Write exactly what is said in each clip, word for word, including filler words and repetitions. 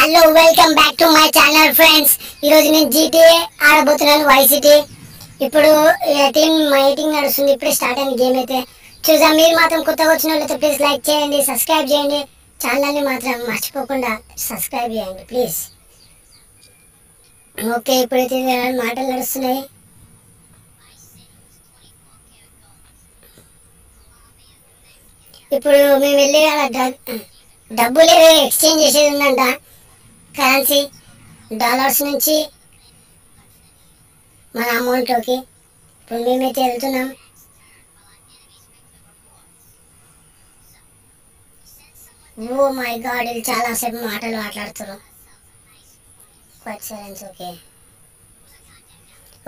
Hello welcome back to my channel friends GTA आड़बोतुन्नानु YCT इप्पुडु team meeting नडुस्तुंदी इप्पुडे स्टार्ट अयिंदी गेम अयिते चूसा मीरु मात्रम कोत्तगा वच्चिनोल्लैते प्लीज लाइक चेयंडी सब्सक्राइब चेयंडी चैनल नि मात्रम मर्चिपोकुंडा सब्सक्राइब चेयंडी प्लीज ओके इप्पुडैते माटलु नडुस्तुन्नायि इप्पुडु मेमु वेल्लि डब्बुलु एक्सचेंज चेसेदी उंदंट करेंसी डालर्स नीचे मैं अमौंट की मेमे ओ माय गॉड वील चाला सब माटल माटलाडुतारु ओके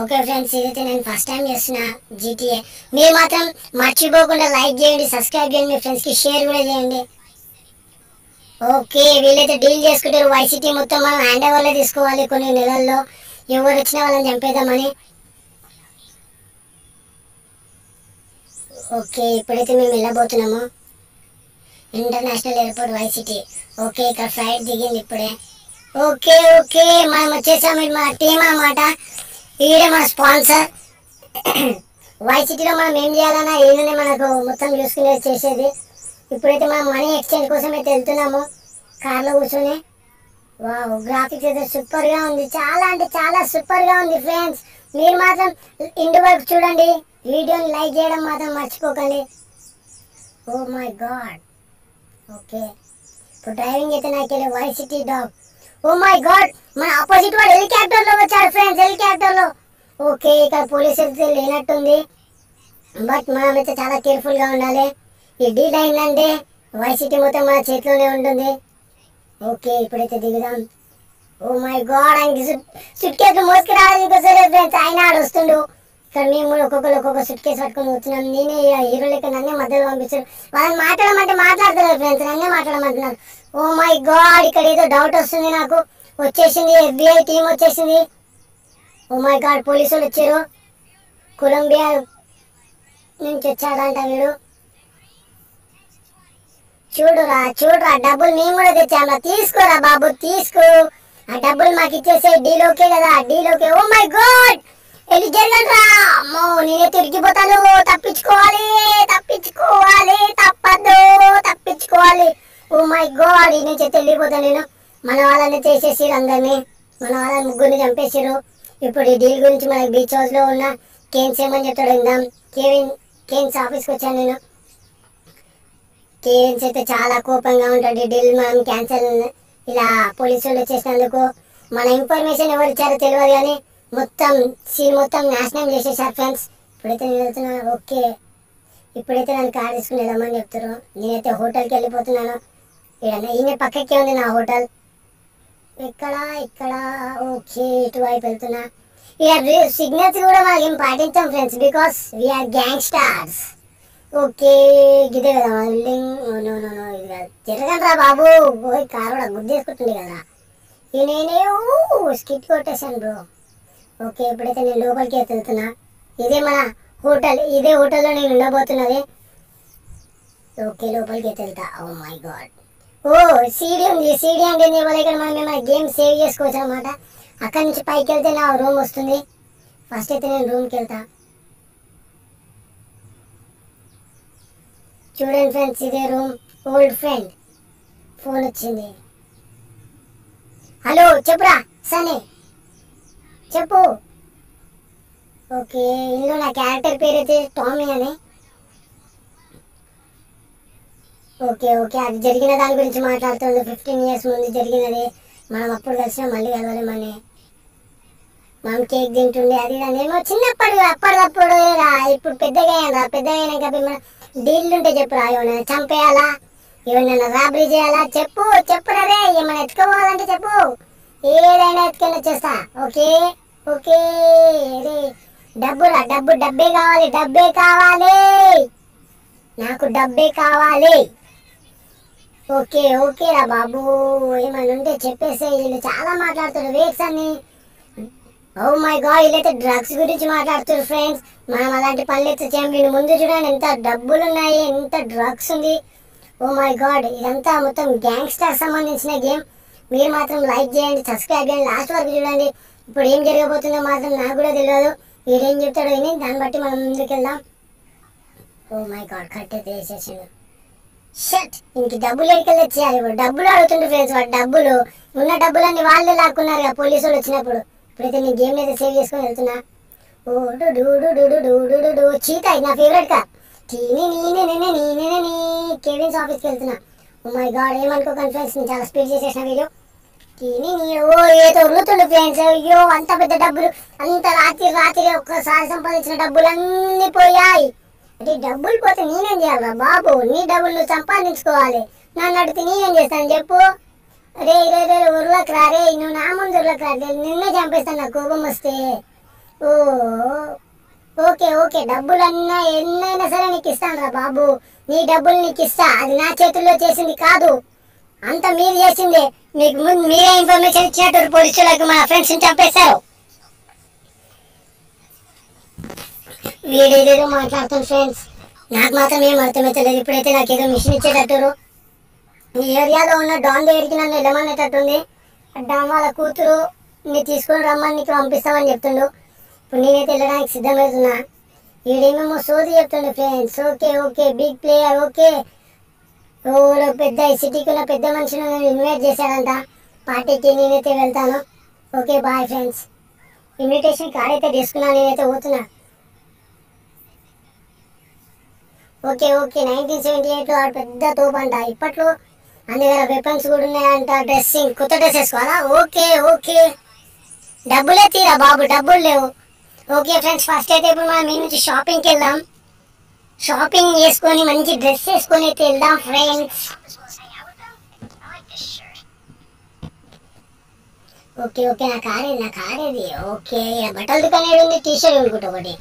ओके फ्रेंड्स इदि नेनु फस्ट टाइम चेस्तुन्ना जीटीए मीरु मात्रम मर्चिपोकुंडा लाइक चेयंडी सब्सक्राइब चेयंडी मी फ्रेंड्स की शेर कूडा चेयंडी ओके వీళ్ళైతే డీల్ చేసుకుంటారు వైసీటీ మొత్తం మనం హ్యాండ్ ఓవర్లే తీసుకోవాలి కొన్ని నెలల్లో ఎవరు వచ్చినా వాళ్ళని చంపేద్దామని ఓకే ఇప్పుడైతే మేము వెళ్ళబోతున్నాము ఇంటర్నేషనల్ ఎయిర్‌పోర్ట్ వైసీటీ ఓకే ఇక్కడ ఫ్లైట్ దిగింది ఇప్పుడే ఓకే ఓకే మనం వచ్చేసాము మా టీమ్ అన్నమాట ఈడ మన స్పాన్సర్ వైసీటీలో మనం ఏం చేయాలన్నా ఏదనే మనకు మొత్తం చూసుకునే చేసేది इपड़े मैं मनी एक्सचेंज कोसमें कर्सने ग्राफिक्स सूपर ऐसी चला अंत चला सूपर ऐसी फ्रेंड्स इंटर वाइप चूँगी वीडियो लाइक मर्चिपोकंडी oh my God okay driving YCT dog oh my God मैं अपोजिट वाले हेलीकॉप्टर फ्रेंड्स हेलीकॉप्टर ओके इक पुलिस लेने बट मैं चाला केयरफुल उ यह डील अयिंदंटे वाईसीटी मोत्तम मन चेतिलोने उंटुंदी ओके इप्पुडैते दिगुदाम ओ माय गॉड आयनकी सूट्केस मोसुकु रालेदु कसरे फ्रेंड्स आयन आड वस्तुंडु इक्कड मेमु ओक्कोक्करु ओक्कोक्क सूट्केस पट्टुकोनि वस्तुन्नाम नेने हीरो लेक नन्ने मध्यलो पंपिस्तुन्नारु वाळ्ळनि माट्लाडमंटे माट्लाडतलेरु फ्रेंड्स नन्ने माट्लाडमंटुन्नारु ओ माय गॉड इक्कड एदो डाउट वस्तुंदी नाकु वच्चेसिंदी एफबीआई टीम वच्चेसिंदी ओ माय गॉड पोलीसुलु वच्चारु कोलंबिया नुंचि वच्चाडंट वीडु చూడురా చూడురా డబుల్ నేను కూడా తెచ్చాను తీసుకోరా బాబు తీసుకో ఆ డబుల్ మాకి ఇచ్చేసే డీల్ ఓకే కదా deal okay oh my God ఎలి జరగరా అమ్మో నేనే తిరిగిపోతాను తప్పించుకోవాలి తప్పించుకోవాలి తప్పదు తప్పించుకోవాలి ఓ మై గాడ్ నేను చెతెలిపోతాను నేను మన వాళ్ళని చేసేసి అందర్ని మన వాళ్ళని ముగ్గురుని చంపేశారు ఇప్పుడు ఈ డీల్ గురించి మన బీచ్ హౌస్ లో ఉన్న కేన్స్ ఏమని చెప్తాడు ఇందాం కేవిన్ కేన్స్ ఆఫీస్ కి వచ్చాను నేను కేన్స్ అయితే చాలా కోపంగా ఉంటాడు డీల్ మనం క్యాన్సిల్ ఇలా పోలీసులు చేసినందుకు మన ఇన్ఫర్మేషన్ ఎవరు ఇచ్చారో తెలియదు కానీ మొత్తం సీన్ మొత్తం నాశనం చేసేశారు ఫ్రెండ్స్ ఇప్పుడైతే నేను వెళ్తున్నాను ఓకే ఇప్పుడైతే నేను కార్ తీసుకుని వెళ్ళమని చెప్తారు నేనైతే హోటల్కి వెళ్ళిపోతున్నాను ఇక్కడనే ఈయన పక్కకే ఉంది నా హోటల్ ఇక్కడ ఇక్కడ ఓకే ఇటువైపు వెళ్తున్నా ఇలా సిగ్నల్స్ కూడా మనం ఏం పాటించాం friends because we are gang stars okay गिदे कदा बिल्डिंग नो नो नो जरगंरा बाबू कोई कारोड़ा गुद्देसुकुंटुंदी कदा ई नेने ओ स्किट कोटेशन ब्रो ओके इपड़ैते नेनु लोपलिकि वेल्तुन्ना इदे मन होटल इदे होटल लो नेनु उंडबोतुन्नादे ओके लोपलिकि वेल्ता ओ माय गॉड ओ सीडी उंदी सीडी अंटे नी वाला इक्कड मनम एमैना गेम सेव चेसुकोवच्चु अन्नमाट अक्कडि नुंचि पैकी वेल्ते ना रूम वस्तुंदी फस्ट अयिते नेनु रूम कि वेल्ता चूडंడి फ्रेंड्स इदे रूम ओल्ड फ्रेंड फोन वच्चिंది हेलो चेप्पुरा सनी चेप्पु ओके इल्लो ना कैरेक्टर पेरु अयिते टॉमी अने ओके ओके अदि जरिगिन दानि गुरिंचि माट्लाडुतुंది पंद्रह इयर्स मुंदु जरिगिनदि मनम अप्पुडु कलिसिना मल्ली कलवलेमने మనం కేక్ తింటుండే అది నేను చిన్నప్పుడు అప్పటికప్పుడు ఇప్పుడు పెద్దగా అయ్యాను పెద్దగా అయినాక మనం డీల్ ఉంటే చెప్పురా ఏమైనా చంపేయాలా ఏమైనా రాబరీ చేయాలా చెప్పు చెప్పురా రే ఏమైనా ఎత్తుకోవాలంటే చెప్పు ఏదైనా ఎత్తుకైనా చేస్తా ఓకే ఓకే రే డబ్బురా డబ్బు డబ్బే కావాలి డబ్బే కావాలి నాకు డబ్బే కావాలి ఓకే ఓకే రా బాబు ఏమైనా ఉంటే చెప్పేసే వీళ్ళు చాలా మాట్లాడుతారు వేక్స్ అని ఓ మై గాడ్ ఇదైతే డ్రగ్స్ గురించి మాట్లాడుతున్నారు ఫ్రెండ్స్ మనం అలాంటి పనులు అయితే చేయం వీళ్ళు ముందు చూడండి ఎంత డబ్బులు ఉన్నాయి ఎంత డ్రగ్స్ ఉంది ఓ మై గాడ్ ఇదంతా మొత్తం గ్యాంగ్స్టర్ సంబంధించిన గేమ్ మీరు మాత్రం లైక్ చేయండి సబ్స్క్రైబ్ చేయండి లాస్ట్ వరకు చూడండి ఇప్పుడు ఏం జరగబోతుందో మాత్రం నాకు కూడా తెలియదు వీడు ఏం చెప్తాడో విని దాన్ని బట్టి మనం ముందుకు వెళ్దాం ఓ మై గాడ్ కట్టేసేసాను షట్ ఇంకి డబ్బులు ఎక్కలే చేయాలి వాడు డబ్బులు అడుగుతుండు ఫ్రెండ్స్ వాడు డబ్బులు ఉన్న డబ్బులన్నీ వాళ్ళే లాక్కున్నారుగా పోలీసులు వచ్చినప్పుడు ఇప్పుడైతే నేను గేమ్ అయితే సేవ్ చేసుకొని వెళ్తున్నా ఓ డు డు డు డు డు డు డు చీతా నా ఫేవరెట్ కార్ టీని నీనే నేనే నీనే నీ కేవిన్స్ ఆఫీస్కి వెళ్తున్నా ఓ మై గాడ్ ఏమనుకోకండి ఫ్రెండ్స్ నేను చాలా స్పీడ్ చేసేసిన వీడియో టీని నీ ఓ ఏదో ఉరుకుతుండు ఫ్రెండ్స్ అయ్యో అంత పెద్ద డబ్బులు అంత రాత్రి రాత్రిగా ఒక్కసారి సంపాదించిన డబ్బులన్నీ పోయాయి అంటే డబ్బులు పోతే నేనేం చేయాలరా బాబు నీ డబ్బులు నువ్వు సంపాదించుకోవాలి నన్ను అడిగితే నేనేం చేస్తాను చెప్పు రే రే రే ఉర్లకు రా రే నువ్వు నా ముందు ఉర్లకు రా నిన్నే చంపేస్తాను నా కోపం వస్తే ఓ ఓకే ఓకే డబ్బులు అన్నా ఎన్నైనా సరే నీకు ఇస్తాను రా బాబు నీ డబ్బులు నీకు ఇస్తా అది నా చేతుల్లో చేసింది కాదు అంత మీరు చేసిందే మీకు ముందు మీరే ఇన్ఫర్మేషన్ ఇచ్చినట్టు పోలీసులకు మా ఫ్రెండ్స్ని చంపేశారు వీడేదేదో మాట్లాడుతాను ఫ్రెండ్స్ నాకు మాత్రం ఏం అర్థమవుతలేదు ఇప్పుడైతే నాకు ఏదో మిషన్ ఇచ్చేటట్టు ఈ ఏరియాలో ఉన్న డాన్ దగ్గరికి నన్ను వెళ్ళమనేటట్టుంది డాన్ వాళ్ళ కూతురు నేను తీసుకొని రమ్మని నీకు పంపిస్తామని చెప్తుండు ఇప్పుడు నేనైతే వెళ్ళడానికి సిద్ధమవుతున్నా వీడేమేమో సోది చెప్తుండే friends okay okay big player okay ఓలో పెద్ద ఈ సిటీకి ఉన్న పెద్ద మనిషిని నేను ఇన్వైట్ చేశాడంట పార్టీకి నేనైతే వెళ్తాను okay bye friends invitation card అయితే తీసుకున్నా నేనైతే పోతున్నా ఓకే ఓకే నైన్టీన్ సెవెంటీ ఎయిట్లో ఆడు పెద్ద తోపంట ఇప్పట్లో అన్ని వేల వెపన్స్ కూడా ఉన్నాయంట డ్రెస్సింగ్ కొత్త డ్రెస్ వేసుకోవాలా ఓకే ఓకే డబ్బులే తీరా బాబు డబ్బులు లేవు ఓకే ఫ్రెండ్స్ ఫస్ట్ అయితే ఇప్పుడు మనం మీ నుంచి షాపింగ్కి వెళ్దాం షాపింగ్ చేసుకొని మంచి డ్రెస్ వేసుకొని అయితే వెళ్దాం ఫ్రెండ్స్ ఓకే ఓకే నా కారే నా కారేది ఓకే బట్టల దుకాణం ఏడుంది టీ షర్ట్ కొనుక్కుంటా ఒకటి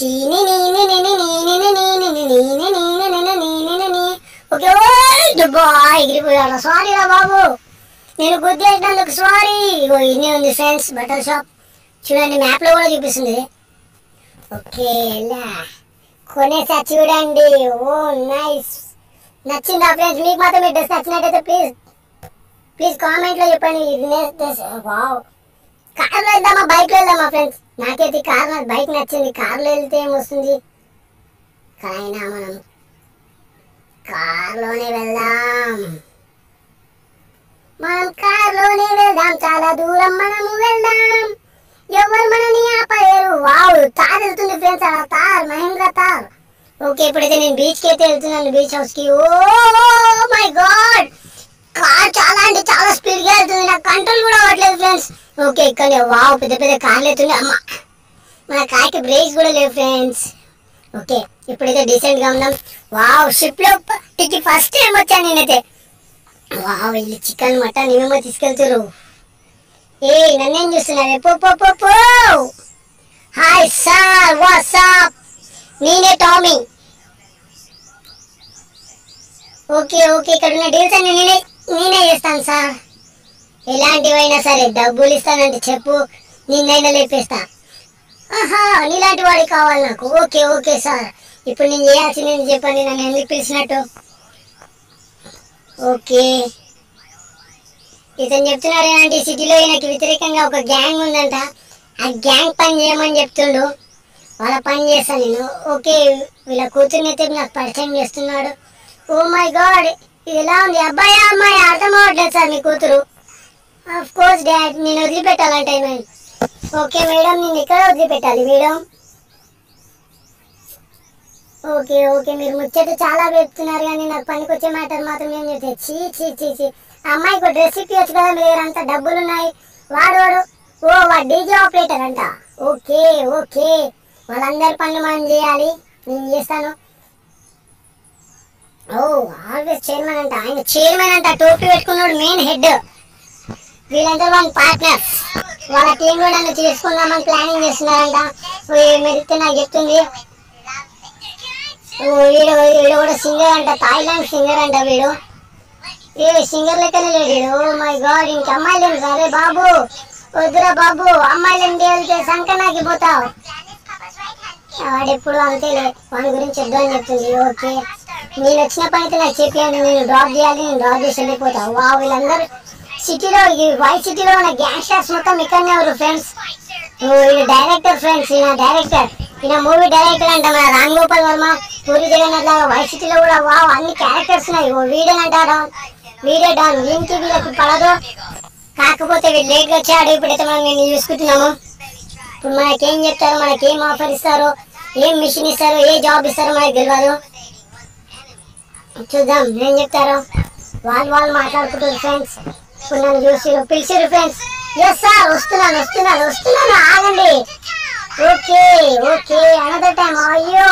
టీని నీని నిని నీని నీని నీని నీని నిని నీని నీ ఓకే ఓ దుబ్బా ఎగిరిపోయాడు సారీ రా బాబు నేను గుద్దేసినందుకు సారీ ఇగో ఇన్నే ఉంది ఫ్రెండ్స్ బట్టల షాప్ చూడండి మ్యాప్లో కూడా చూపిస్తుంది ఓకే ఇలా కొనేసా చూడండి ఓ నైస్ నచ్చిందా ఫ్రెండ్స్ మీకు మాత్రం ఈ డ్రెస్ నచ్చినట్టయితే ప్లీజ్ ప్లీజ్ కామెంట్లో చెప్పండి వావ్ కార్లో వెళ్దామా బైక్లో వెళ్దామా ఫ్రెండ్స్ నాకైతే కార్ నాకు బైక్ నచ్చింది కార్లో వెళ్తే ఏమొస్తుంది కాయినా మనం కార్లోనే వెళ్దాం మనం కార్లోనే వెళ్దాం చాలా దూరం మనము వెళ్దాం ఎవరు మనని ఆపలేరు వావ్ తార్ వెళ్తుంది ఫ్రెండ్స్ అలా తార్ మహేంద్ర తార్ ఓకే ఇప్పుడైతే నేను బీచ్కి అయితే వెళ్తున్నాను బీచ్ హౌస్కి ఓ మై గాడ్ కార్ చాలా అంటే చాలా స్పీడ్గా వెళ్తుంది నాకు కంట్రోల్ కూడా అవ్వట్లేదు ఫ్రెండ్స్ ఓకే ఇక్కడ వావ్ పెద్ద పెద్ద కార్లు అవుతుంది అమ్మ మన కార్కి బ్రేక్స్ కూడా లేవు ఫ్రెండ్స్ ఓకే ఇప్పుడైతే డీసెంట్గా ఉందాం వావ్ షిప్లో టికి ఫస్ట్ టైం వచ్చాను నేనైతే వావ్ వీళ్ళు చికెన్ మటన్ ఏమేమో తీసుకెళ్తారు ఏ నన్నేం చూస్తున్నారు పో హాయ్ సార్ వాట్సాప్ నేనే టామీ ఓకే ఓకే ఇక్కడ ఉన్న డీల్స్ అన్ని నేనే నేనే చేస్తాను సార్ ఎలాంటివైనా సరే డబ్బులు ఇస్తానంటే చెప్పు నిన్నైనా లేపేస్తా ఆహా నీలాంటి వాడికి కావాలి నాకు ఓకే ఓకే సార్ ఇప్పుడు నేను చేయాల్సింది నేను చెప్పండి నన్ను ఎందుకు పిలిచినట్టు ఓకే ఇతను చెప్తున్నారు ఇలాంటి సిటీలో ఈయనకి వ్యతిరేకంగా ఒక గ్యాంగ్ ఉందంట ఆ గ్యాంగ్ పని చేయమని చెప్తుండు వాళ్ళ పని చేస్తాను నేను ఓకే వీళ్ళ కూతుర్ని అయితే నాకు పరిచయం చేస్తున్నాడు ఓ మై గాడ్ ఇది ఎలా ఉంది అబ్బాయి అమ్మాయి అర్థం అవ్వట్లేదు సార్ మీ కూతురు ఆఫ్ కోర్స్ డాడ్ నేను వదిలిపెట్టాలంటే మేడం ఓకే మేడం నేను ఇక్కడ వదిలిపెట్టాలి మేడం ఓకే ఓకే మీరు ముచ్చట చాలా పెడుతున్నారు కానీ నాకు పనికొచ్చే మ్యాటర్ మాత్రం ఏం చెప్తే చీ చీ చీ చీ అమ్మాయికి డ్రెస్ ఇప్పించచ్చు కదా మీ దగ్గర అంత డబ్బులు ఉన్నాయి వాడు వాడు ఓ వాడు డీజే ఆపరేటర్ అంట ఓకే ఓకే వాళ్ళందరి పనులు మనం చేయాలి నేను చేస్తాను ఓ ఆల్వేస్ చైర్మన్ అంట ఆయన చైర్మన్ అంట టోపీ పెట్టుకున్నాడు మెయిన్ హెడ్ వీళ్ళందరూ వాళ్ళ పార్ట్నర్స్ వాళ్ళ టీం కూడా నన్ను తీసుకుందామని ప్లానింగ్ చేస్తున్నారంట మెరిస్తే నాకు చెప్తుంది వీడు వీడు కూడా సింగర్ అంట థాయిలాండ్ సింగర్ అంట వీడు వీడు సింగర్ లెక్కనే లేడు ఓ మై గాడ్ ఇంక అమ్మాయిలేం సరే బాబు వద్దురా బాబు అమ్మాయిలేం వెళ్తే సంకనాకి పోతావు వాడెప్పుడు అంతేలే వాడి గురించి వద్దు అని చెప్తుంది ఓకే నేను వచ్చినప్పుడు అయితే నాకు చెప్పాను నేను డ్రాప్ చేయాలి నేను డ్రాప్ చేసి వెళ్ళిపోతావు వా వీళ్ళందరూ సిటీలో ఈ వైస్ సిటీలో ఉన్న గ్యాంగ్స్టర్స్ మొత్తం ఇక్కడనే ఉన్నారు ఫ్రెండ్స్. ఓ ఈ డైరెక్టర్ ఫ్రెండ్స్, ఈ డైరెక్టర్ ఈ మూవీ డైరెక్టర్ అంటే మన రామ్ గోపాల్ వర్మ. పూరి జగన్నాథ్ వైస్ సిటీలో కూడా వావ్ అన్ని క్యారెక్టర్స్ ఉన్నాయి. ఓ వీడేనంటారా వీడే డాన్, దీనికి వీళ్ళకి పడదు. కాకపోతే వీళ్ళు లేట్గా వచ్చాడు. ఇప్పుడైతే మనం నేను చూసుకుంటున్నాము. ఇప్పుడు మనకేం చెప్తారు, మనకేం ఆఫర్ ఇస్తారు, ఏం మిషన్ ఇస్తారు, ఏ జాబ్ ఇస్తారు మనకు తెలియదు. చూద్దాం ఏం చెప్తారు. వాళ్ళు వాళ్ళు మాట్లాడుకుంటారు ఫ్రెండ్స్. ఇప్పుడు నన్ను చూసి పిలిచారు ఫ్రెండ్స్. ఎస్ సార్ వస్తున్నాను వస్తున్నాను వస్తున్నాను ఆగండి. ఓకే ఓకే అనదర్ టైం అయ్యో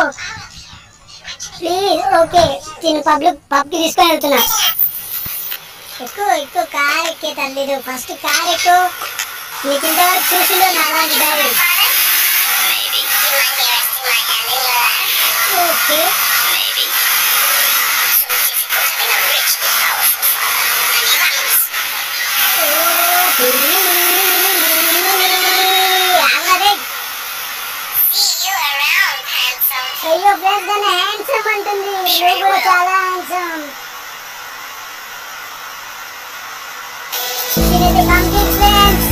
ప్లీజ్. ఓకే నేను పబ్లిక్ పబ్కి తీసుకొని వెళ్తున్నా. ఎక్కువ ఎక్కువ కార్ ఎక్కే తల్లేదు, ఫస్ట్ కార్ ఎక్కువ. మీకు ఇంతవరకు చూసిందో నాలాంటి డాడీ. ఓకే అయ్యో ఫ్రెండ్స్ దాన్ని హ్యాండ్సమ్ అంటుంది. నువ్వు కూడా చాలా హ్యాండ్సమ్. ఇదైతే కంప్లీట్ ఫ్రెండ్స్.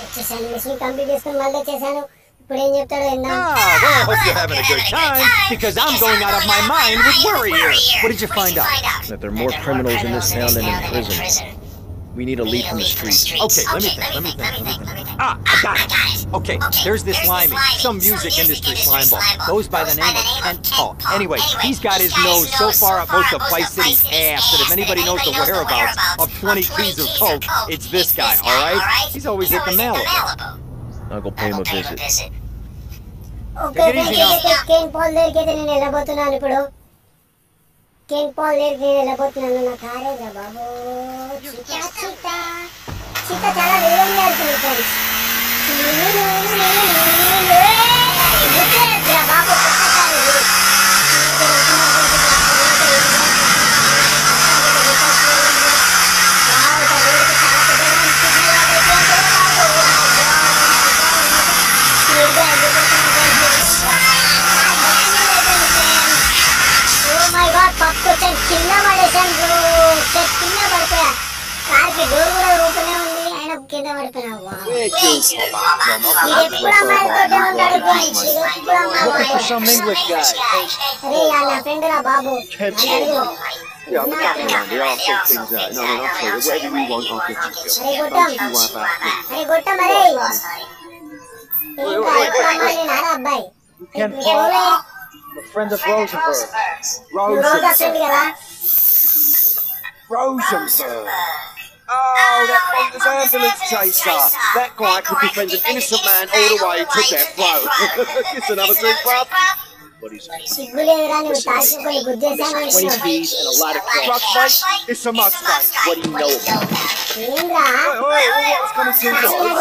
వచ్చేసాను, మిషన్ కంప్లీట్ చేసుకుని మళ్ళీ వచ్చేసాను. ఇప్పుడు ఏం చెప్తాడో విన్నాం. Hope you're having a good time, because I'm going out of my mind with worry. What did you find out? That there are more criminals in this town than in prisons. We need a lead from the streets. Okay, let me think, let me think, let me think. Ah, I got it. Okay, there's this slimy, some music industry slime ball. Goes by the name of Kent Paul. Anyway, he's got his nose so far up most of Vice City's ass that if anybody knows the whereabouts of twenty keys of coke, it's this guy, alright? He's always at the Malibu. I'll go pay him a visit. Okay, take it easy now. Kent Paul there, get in and elabot on it, bro. Kent Paul there, get in and elabot on it, bro. చితా చితా చితా చాలా వేగంగా వెళ్తుంది friends. బాబు పక్కన చిన్న పడేసాను, చిన్న పడిపోయా. కార్కి door కూడా రూపనే ఉంది, ఆయన కింద పడిపోయినా. ఎప్పుడు అమ్మాయిలతో అరే నా ఫ్రెండ్ రా బాబు. Yeah, we got it. We all sort things out. No, no, no. Wherever we want, I'll get you. Hey, Gautam. Hey, Gautam, hey. Kent Paul, a friend of Rosenberg. Rosenberg. Rosenberg. Oh, that one was ambulance chaser. That guy could defend an innocent man all the way to death row. It's another two club. What is it? twenty keys and a lot of drugs, mate. It's a must, mate. What do you know about it? Oi, oi, what's going to do now?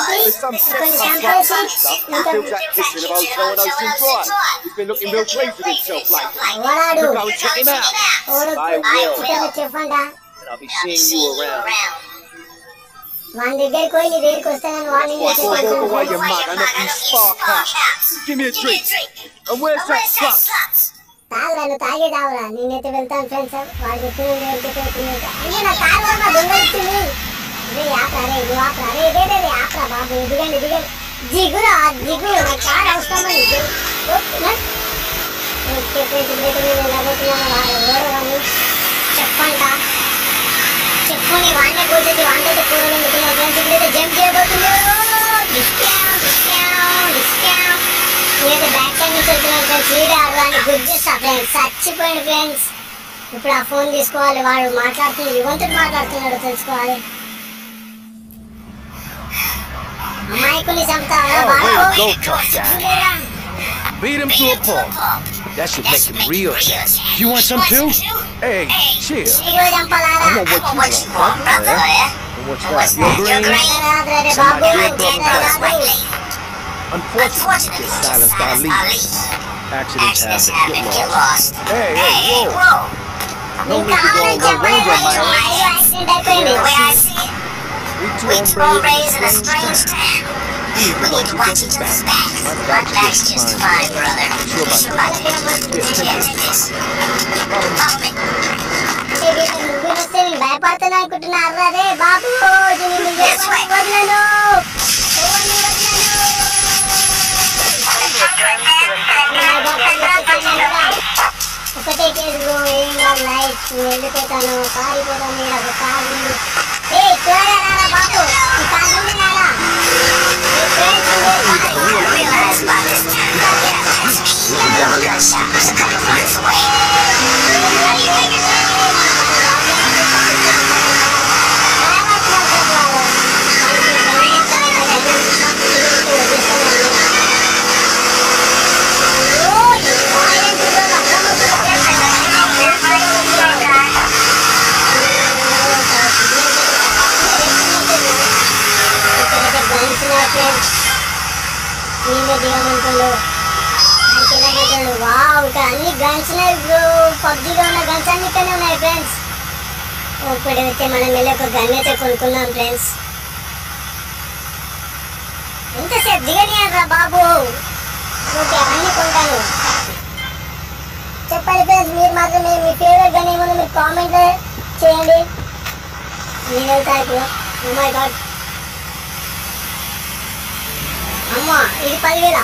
There's some sex and drugs and stuff. He feels that kissing of old Joe and Ocean Drive. He's been looking real pleased with himself lately. We'll go and check him out. I will. I'll be seeing you around. One day, there goes the day. Costa and one in the same way. Walk away, you mug. I'm not in spark house. Give me a drink. And where's that slut? Tavra, no tagi tavra. Nene te beltan friends. Walk with me, walk with me. Ani na tavra ma bungal to me. Re yaapra, re yaapra, re re re re yaapra. Babu, digan, digan. Jigura, jigura. Na car house ka man. Okay, okay, friends. Let me let you know. Walk, walk, walk. Checkpoint. कोनी वाने बोलते थे वाने तो पूरा में निकला friends. इधर तो जंप किया बोलते हैं डिस्काउंट डिस्काउंट डिस्काउंट. ये तो बैक साइड में चलते हैं फ्रेंड्स. ये आ रहा है गुड जैसा फ्रेंड्स, अच्छी पॉइंट फ्रेंड्स. ఇప్పుడు ఆ ఫోన్ తీసుకోవాలి. వాడు మాట్లాడుతున్నారు, ఇవంతా మాట్లాడుతున్నారు, తెలుసుకోవాలి. అమ్మాయిని చంపుతావా బాబు? Beat him to a pulp. That should make him real fast. You want some too? Hey, chill. I know what you want, brother. And what's that? Your green? So my dear brother passed away. Unfortunately, it's silenced our leaders. Accidents happen. Get lost. Hey, hey, whoa. No need to go on the road on my own. We two old brothers in a strange town. I need to watch each other's backs. My back's just fine, brother. There's somebody here with the digits. Help me. This way. ఇప్పుడైతే మనం వెళ్ళి ఒక gun అయితే కొనుక్కున్నాం friends. ఎంతసేపు దిగనియారా బాబు, okay అన్నీ కొంటాను చెప్పండి ఫ్రెండ్స్. మీరు మాత్రం మీ ఫేవరెట్ గన్ ఏమో మీరు కామెంట్ చేయండి. నేను వెళ్తా ఇప్పుడు. ఓ మై గాడ్ అమ్మ, ఇది పదివేల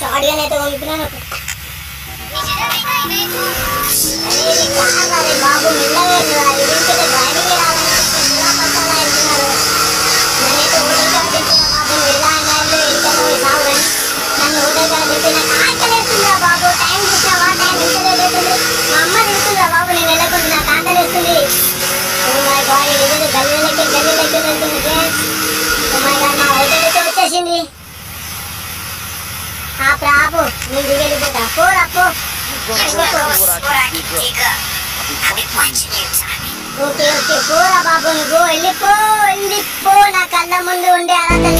షార్ట్ గన్ అయితే కొనుక్కున్నాను. बाबू मिलना ఓకే ఓకే పోరా బాబు, నువ్వు వెళ్ళిపో వెళ్ళిపో నా కళ్ళ ముందు ఉండే అలా